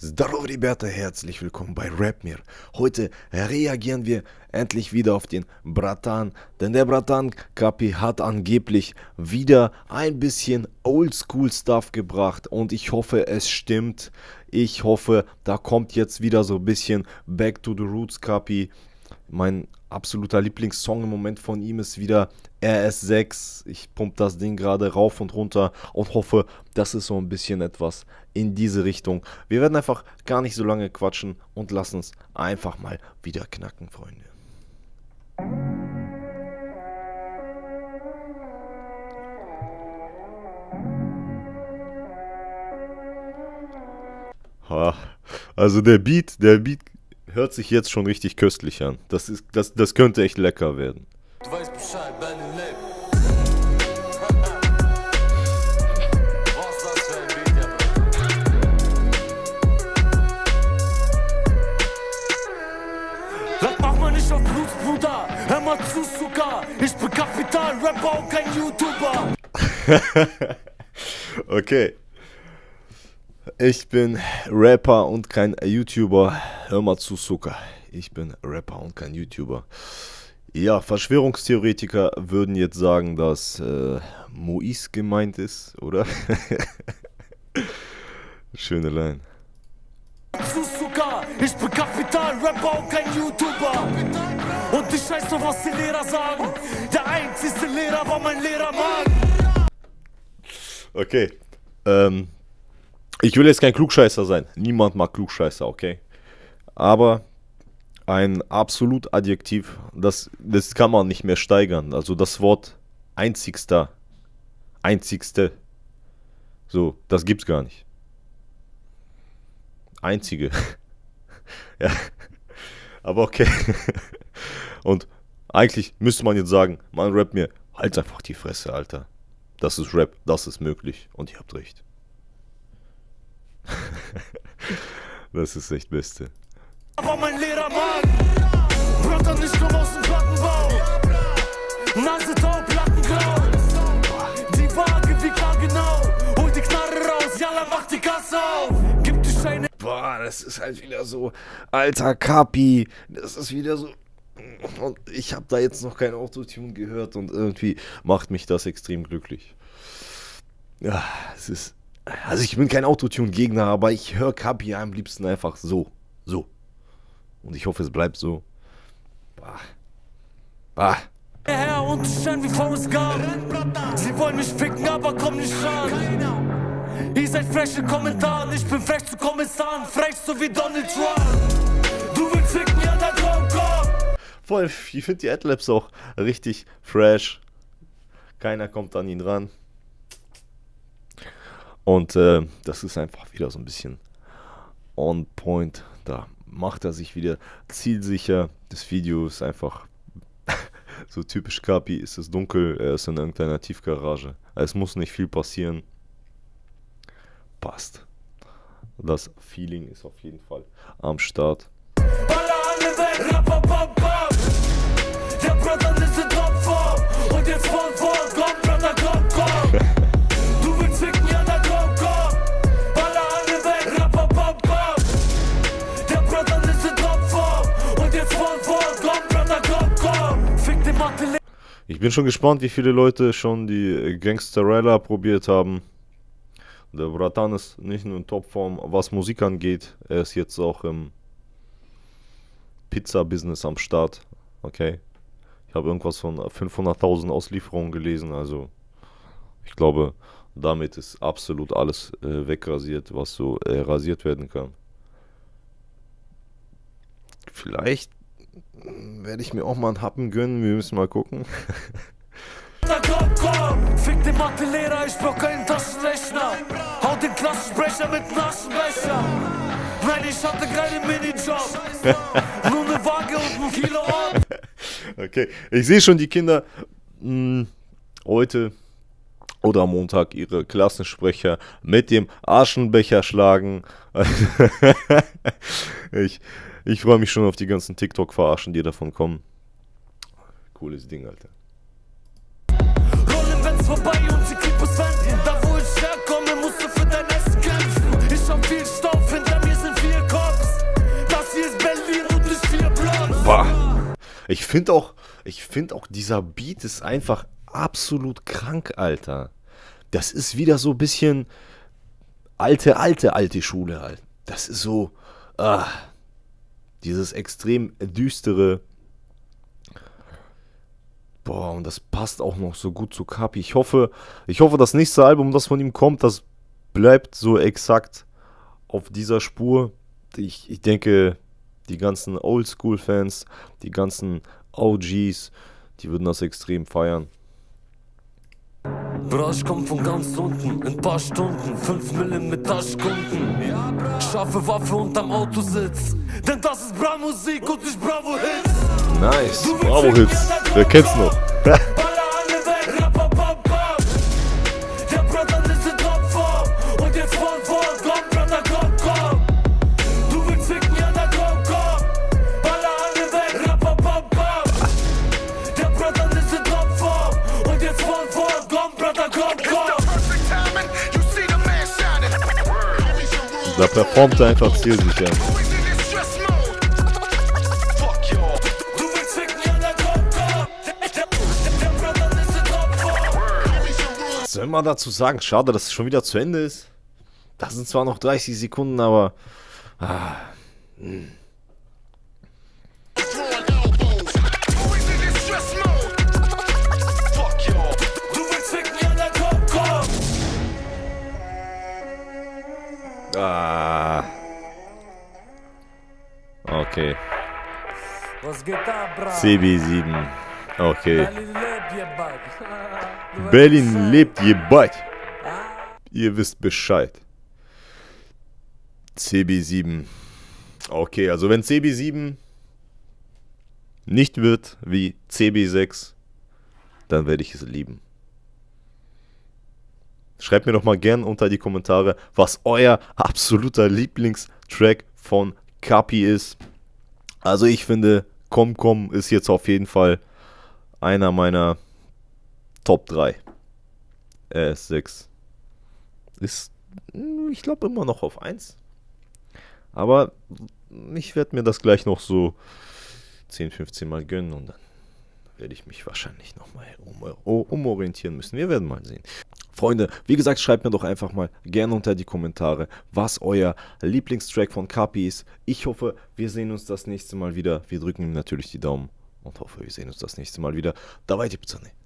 Здорово, ребята, herzlich willkommen bei Rap-Mir. Heute reagieren wir endlich wieder auf den Bratan, denn der Bratan Kapi hat angeblich wieder ein bisschen Oldschool-Stuff gebracht und ich hoffe, es stimmt. Ich hoffe, da kommt jetzt wieder so ein bisschen Back to the Roots Kapi. Mein absoluter Lieblingssong im Moment von ihm ist wieder RS6. Ich pumpe das Ding gerade rauf und runter und hoffe, das ist so ein bisschen etwas in diese Richtung. Wir werden einfach gar nicht so lange quatschen und lassen es einfach mal wieder knacken, Freunde. Ha, also der Beat hört sich jetzt schon richtig köstlich an. Das könnte echt lecker werden. Du weißt Bescheid, nicht auf Bruder, hör mal zu, sogar. Ich bin Capital Rapper und kein YouTuber. Okay. Ich bin Rapper und kein YouTuber. Hör mal zu, Zucker. Ich bin Rapper und kein YouTuber. Ja, Verschwörungstheoretiker würden jetzt sagen, dass Moise gemeint ist, oder? Schöne Line. Ich bin Kapital Rapper und kein YouTuber. Und ich weiß noch, was die Lehrer sagen. Der einzige Lehrer war mein Lehrer Mann. Okay. Ich will jetzt kein Klugscheißer sein. Niemand mag Klugscheißer, okay? Aber ein absolut Adjektiv, das kann man nicht mehr steigern. Also das Wort einzigste, so, das gibt's gar nicht. Einzige. Ja, aber okay. Und eigentlich müsste man jetzt sagen, man rappt mir, halt einfach die Fresse, Alter. Das ist Rap, das ist möglich und ihr habt recht. Das ist echt Beste. Aber mein Lehrer Mann, Brother, nicht nur aus dem Plattenbau. Nase taub, Plattenklau. Die Waage wie klar genau. Hol die Knarre raus, Jalla, mach die Kasse auf. Gib die Scheine. Boah, das ist halt wieder so, alter Kapi. Das ist wieder so. Und ich habe da jetzt noch kein Autotune gehört und irgendwie macht mich das extrem glücklich. Ja, es ist. Also ich bin kein Autotune-Gegner, aber ich höre Kapi am liebsten einfach so. So. Und ich hoffe, es bleibt so. Bah. Bah. Herr und schein wie Forrest Gump. Sie wollen mich ficken, aber kommen nicht ran. Ihr seid freche Kommentaren, ich bin frech zu Kommissaren. Frech so wie Donald Trump. Du willst ficken, ja, dann komm, komm. Voll, ich finde die AdLabs auch richtig fresh. Keiner kommt an ihn ran. Und das ist einfach wieder so ein bisschen on point. Da macht er sich wieder zielsicher. Das Video ist einfach so typisch Kapi. Es ist dunkel, er ist in irgendeiner Tiefgarage. Es muss nicht viel passieren. Passt. Das Feeling ist auf jeden Fall am Start. Ich bin schon gespannt, wie viele Leute schon die Gangsterella probiert haben. Der Bratan ist nicht nur in Topform, was Musik angeht. Er ist jetzt auch im Pizza-Business am Start. Okay. Ich habe irgendwas von 500.000 Auslieferungen gelesen. Also ich glaube, damit ist absolut alles wegrasiert, was so rasiert werden kann. Vielleicht werde ich mir auch mal einen Happen gönnen, wir müssen mal gucken. Fick den Mathelehrer, ich brauch keinen Taschenrechner. Hau den Klassensprecher mit Naschenbecher. Nein, ich hatte keinen Minijob. Nur eine Waage und ein Kilo. Okay, ich sehe schon die Kinder heute oder am Montag ihre Klassensprecher mit dem Aschenbecher schlagen. Ich freue mich schon auf die ganzen TikTok-Verarschen, die davon kommen. Cooles Ding, Alter. Rollen, wenn's vorbei und sie kriegt bis Wenden. Da, wo ich herkomme, musst du für dein Essen kämpfen. Ich hab viel Stoff, hinter mir sind Ich finde auch, dieser Beat ist einfach absolut krank, Alter. Das ist wieder so ein bisschen alte Schule halt. Das ist so, dieses extrem düstere. Boah, und das passt auch noch so gut zu Kapi. Ich hoffe, das nächste Album, das von ihm kommt, das bleibt so exakt auf dieser Spur. Ich denke, die ganzen Oldschool-Fans, die ganzen OGs, die würden das extrem feiern. Bro, ich komm von ganz unten, in paar Stunden, 5 Millen mit Taschkunden. Scharfe Waffe unterm Autositz, denn das ist Bra-Musik und nicht Bravo-Hits. Nice, Bravo-Hits, wer kennt's noch? Da performt er einfach zielsicher. Soll man dazu sagen, schade, dass es schon wieder zu Ende ist. Das sind zwar noch 30 Sekunden, aber... Okay. CB7. Okay. Berlin lebt, je bald. Ihr wisst Bescheid. CB7. Okay, also wenn CB7 nicht wird wie CB6, dann werde ich es lieben. Schreibt mir doch mal gern unter die Kommentare, was euer absoluter Lieblingstrack von Kapi ist. Also ich finde, Komm Komm ist jetzt auf jeden Fall einer meiner Top 3. RS6 ist, ich glaube, immer noch auf 1. Aber ich werde mir das gleich noch so 10, 15 Mal gönnen und dann werde ich mich wahrscheinlich nochmal umorientieren müssen. Wir werden mal sehen. Freunde, wie gesagt, schreibt mir doch einfach mal gerne unter die Kommentare, was euer Lieblingstrack von Kapi ist. Ich hoffe, wir sehen uns das nächste Mal wieder. Wir drücken ihm natürlich die Daumen und hoffe, wir sehen uns das nächste Mal wieder. Давайте, пацаны.